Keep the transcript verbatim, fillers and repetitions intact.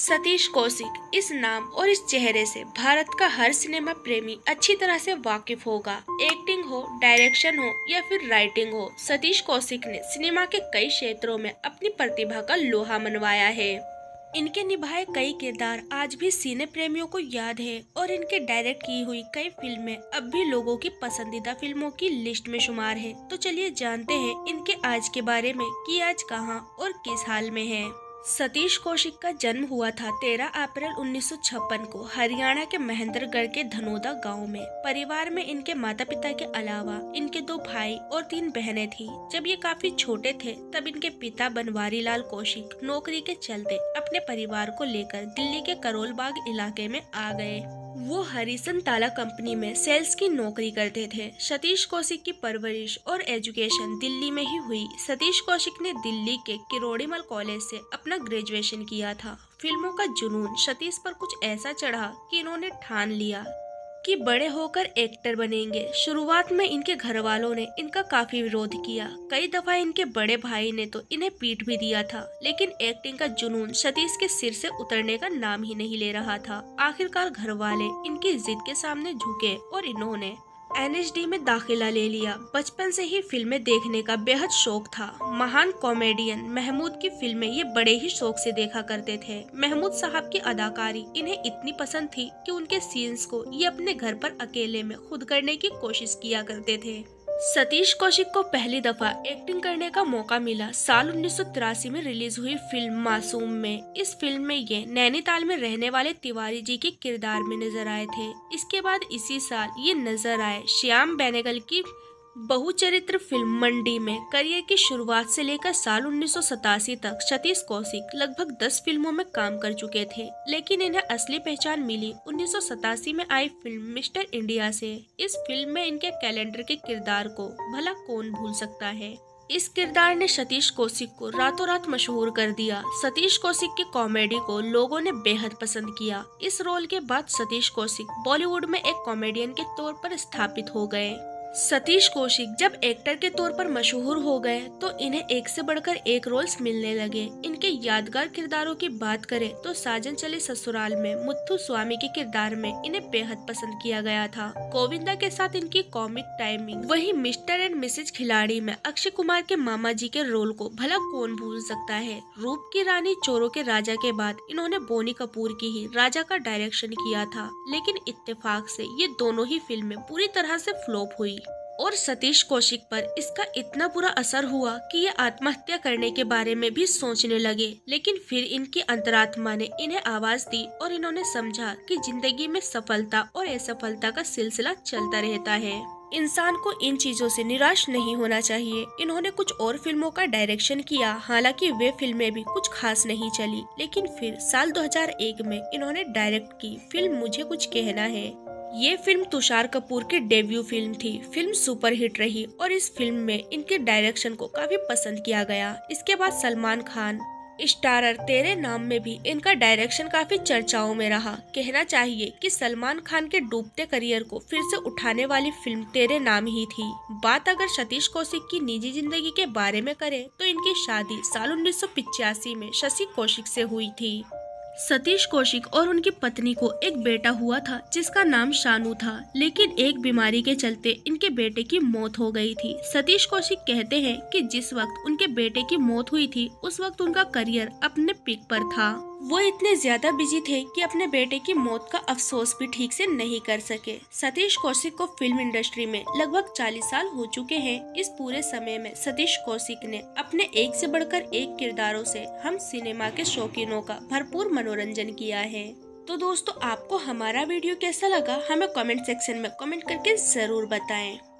सतीश कौशिक, इस नाम और इस चेहरे से भारत का हर सिनेमा प्रेमी अच्छी तरह से वाकिफ होगा। एक्टिंग हो, डायरेक्शन हो या फिर राइटिंग हो, सतीश कौशिक ने सिनेमा के कई क्षेत्रों में अपनी प्रतिभा का लोहा मनवाया है। इनके निभाए कई किरदार आज भी सिने प्रेमियों को याद है और इनके डायरेक्ट की हुई कई फिल्में अब भी लोगों की पसंदीदा फिल्मों की लिस्ट में शुमार है। तो चलिए जानते हैं इनके आज के बारे में कि आज कहाँ और किस हाल में है। सतीश कौशिक का जन्म हुआ था तेरह अप्रैल उन्नीस सौ छप्पन को हरियाणा के महेंद्रगढ़ के धनोदा गांव में। परिवार में इनके माता पिता के अलावा इनके दो भाई और तीन बहनें थीं। जब ये काफी छोटे थे तब इनके पिता बनवारी लाल कौशिक नौकरी के चलते अपने परिवार को लेकर दिल्ली के करोल बाग इलाके में आ गए। वो हरीसन ताला कंपनी में सेल्स की नौकरी करते थे। सतीश कौशिक की परवरिश और एजुकेशन दिल्ली में ही हुई। सतीश कौशिक ने दिल्ली के किरोड़ीमल कॉलेज से अपना ग्रेजुएशन किया था। फिल्मों का जुनून सतीश पर कुछ ऐसा चढ़ा कि इन्होंने ठान लिया कि बड़े होकर एक्टर बनेंगे। शुरुआत में इनके घर वालों ने इनका काफी विरोध किया। कई दफा इनके बड़े भाई ने तो इन्हें पीट भी दिया था, लेकिन एक्टिंग का जुनून सतीश के सिर से उतरने का नाम ही नहीं ले रहा था। आखिरकार घर वाले इनकी जिद के सामने झुके और इन्होंने एन एच डी में दाखिला ले लिया। बचपन से ही फिल्में देखने का बेहद शौक था। महान कॉमेडियन महमूद की फिल्में ये बड़े ही शौक से देखा करते थे। महमूद साहब की अदाकारी इन्हें इतनी पसंद थी कि उनके सीन्स को ये अपने घर पर अकेले में खुद करने की कोशिश किया करते थे। सतीश कौशिक को पहली दफा एक्टिंग करने का मौका मिला साल उन्नीस सौ तिरासी में रिलीज हुई फिल्म मासूम में। इस फिल्म में ये नैनीताल में रहने वाले तिवारी जी के किरदार में नजर आए थे। इसके बाद इसी साल ये नजर आए श्याम बेनेगल की बहुचरित्र फिल्म मंडी में। करियर की शुरुआत से लेकर साल उन्नीस सौ सतासी तक सतीश कौशिक लगभग दस फिल्मों में काम कर चुके थे, लेकिन इन्हें असली पहचान मिली उन्नीस सौ सतासी में आई फिल्म मिस्टर इंडिया से। इस फिल्म में इनके कैलेंडर के किरदार को भला कौन भूल सकता है। इस किरदार ने सतीश कौशिक को रातों रात मशहूर कर दिया। सतीश कौशिक की कॉमेडी को लोगों ने बेहद पसंद किया। इस रोल के बाद सतीश कौशिक बॉलीवुड में एक कॉमेडियन के तौर पर स्थापित हो गए। सतीश कौशिक जब एक्टर के तौर पर मशहूर हो गए तो इन्हें एक से बढ़कर एक रोल्स मिलने लगे। इनके यादगार किरदारों की बात करें तो साजन चले ससुराल में मुत्तु स्वामी के किरदार में इन्हें बेहद पसंद किया गया था। गोविंदा के साथ इनकी कॉमिक टाइमिंग, वहीं मिस्टर एंड मिसेज खिलाड़ी में अक्षय कुमार के मामा जी के रोल को भला कौन भूल सकता है। रूप की रानी चोरों के राजा के बाद इन्होंने बोनी कपूर की ही राजा का डायरेक्शन किया था, लेकिन इत्तेफाक से ये दोनों ही फिल्में पूरी तरह से फ्लॉप हुई और सतीश कौशिक पर इसका इतना बुरा असर हुआ कि ये आत्महत्या करने के बारे में भी सोचने लगे। लेकिन फिर इनकी अंतरात्मा ने इन्हें आवाज दी और इन्होंने समझा कि जिंदगी में सफलता और असफलता का सिलसिला चलता रहता है। इंसान को इन चीजों से निराश नहीं होना चाहिए। इन्होंने कुछ और फिल्मों का डायरेक्शन किया, हालांकि वे फिल्में भी कुछ खास नहीं चली। लेकिन फिर साल दो हज़ार एक में इन्होंने डायरेक्ट की फिल्म मुझे कुछ कहना है। ये फिल्म तुषार कपूर की डेब्यू फिल्म थी। फिल्म सुपरहिट रही और इस फिल्म में इनके डायरेक्शन को काफी पसंद किया गया। इसके बाद सलमान खान स्टारर तेरे नाम में भी इनका डायरेक्शन काफी चर्चाओं में रहा। कहना चाहिए कि सलमान खान के डूबते करियर को फिर से उठाने वाली फिल्म तेरे नाम ही थी। बात अगर सतीश कौशिक की निजी जिंदगी के बारे में करें तो इनकी शादी साल उन्नीस सौ पिचासी में शशि कौशिक से हुई थी। सतीश कौशिक और उनकी पत्नी को एक बेटा हुआ था जिसका नाम शानू था, लेकिन एक बीमारी के चलते इनके बेटे की मौत हो गई थी। सतीश कौशिक कहते हैं कि जिस वक्त उनके बेटे की मौत हुई थी उस वक्त उनका करियर अपने पीक पर था। वो इतने ज्यादा बिजी थे कि अपने बेटे की मौत का अफसोस भी ठीक से नहीं कर सके। सतीश कौशिक को फिल्म इंडस्ट्री में लगभग चालीस साल हो चुके हैं। इस पूरे समय में सतीश कौशिक ने अपने एक से बढ़कर एक किरदारों से हम सिनेमा के शौकीनों का भरपूर मनोरंजन किया है। तो दोस्तों, आपको हमारा वीडियो कैसा लगा हमें कमेंट सेक्शन में कमेंट करके जरूर बताएं।